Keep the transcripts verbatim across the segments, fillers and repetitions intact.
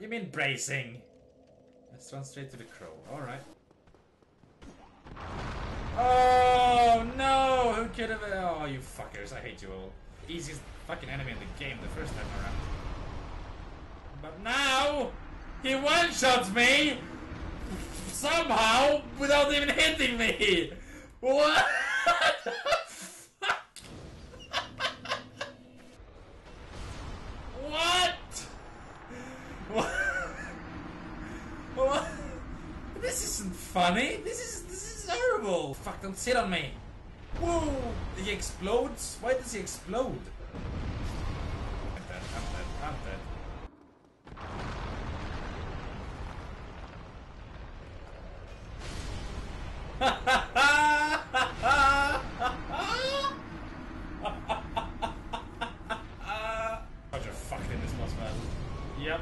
What do you mean bracing? Let's run straight to the crow. Alright. Oh no! Who could have... Oh, you fuckers. I hate you all. Easiest fucking enemy in the game the first time around. But now... He one-shots me! Somehow! Without even hitting me! What? What? What? What? This isn't funny. This is this is horrible. Fuck! Don't sit on me. Whoa! He explodes. Why does he explode? I'm dead. I'm dead. I'm dead. Yep.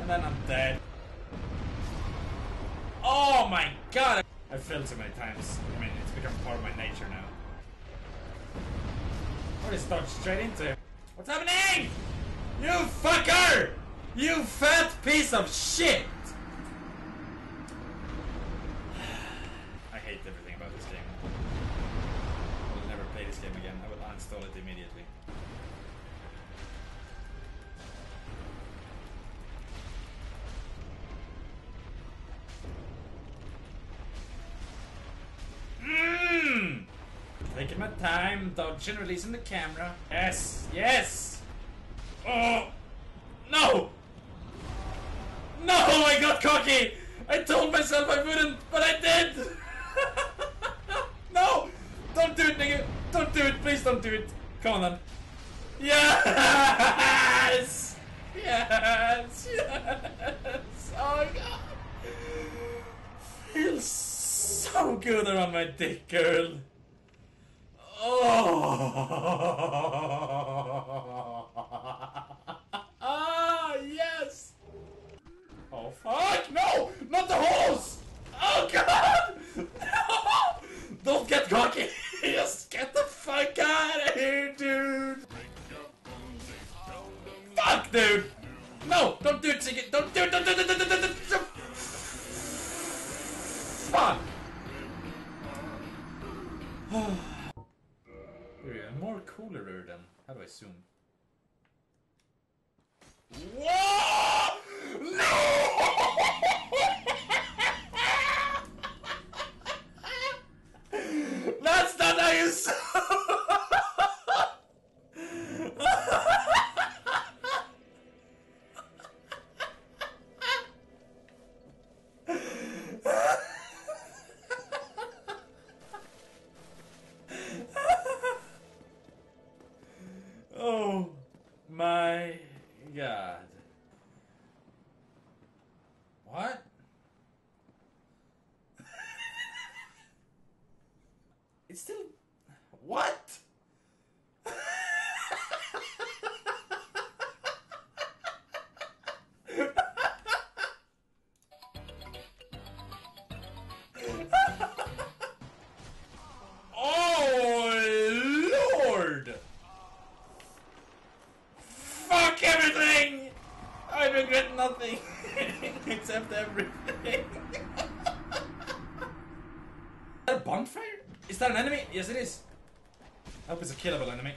And then I'm dead. Oh my god! I've failed so many times. I mean, it's become part of my nature now. What is dodge straight into him? What's happening? You fucker! You fat piece of shit! I hate everything about this game. I will never play this game again. I will uninstall it immediately. Taking my time, dodging, releasing the camera. Yes, yes! Oh! No! No, I got cocky! I told myself I wouldn't, but I did! No! Don't do it, nigga! Don't do it, please don't do it! Come on then. Yes! Yes! Yes! Oh god! Feels so good around my dick, girl! Oh. Ah, yes! Oh fuck! No! Not the holes! Oh god! No! Don't get cocky! Just get the fuck out of here, dude! Fuck, dude! No! Don't do it! Don't do it! Don't do it! Don't do it! Fuck! More cooler than. How do I zoom? Whoa! No! That's not how you zoom. God. What? It's still... What? I regret nothing except everything. Is that a bonfire? Is that an enemy? Yes, it is. I hope it's a killable enemy.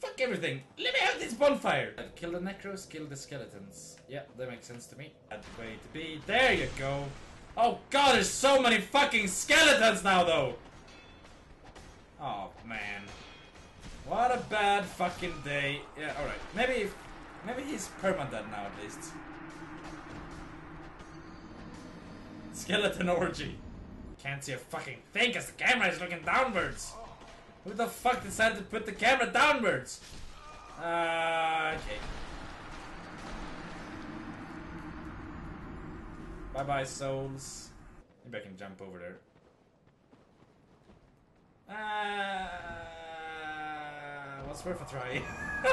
Fuck everything. Let me have this bonfire. I'd kill the necros, kill the skeletons. Yeah, that makes sense to me. That's the way to be. There you go. Oh god, there's so many fucking skeletons now, though. Oh man. What a bad fucking day. Yeah, alright. Maybe if, maybe he's permadead now at least. Skeleton orgy. Can't see a fucking thing because the camera is looking downwards. Who the fuck decided to put the camera downwards? Uh, okay. Bye bye, souls. Maybe I can jump over there. Uh, It's worth a try. Uh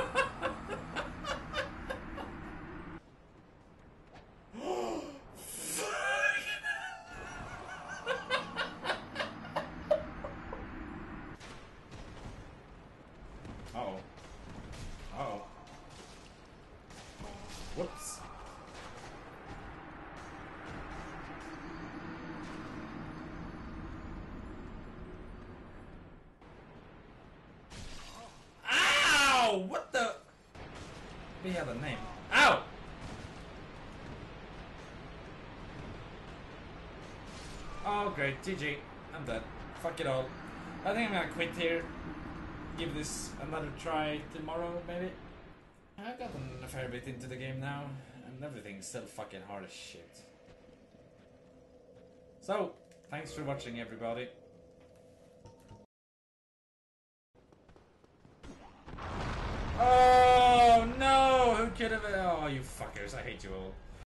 oh. Uh-oh. Whoops. Ow! What the? We have a name. Ow! Oh great, G G. I'm done. Fuck it all. I think I'm gonna quit here. Give this another try tomorrow, maybe. I've gotten a fair bit into the game now, and everything's still fucking hard as shit. So, thanks for watching, everybody. Oh no! Who could have? Oh, you fuckers! I hate you all.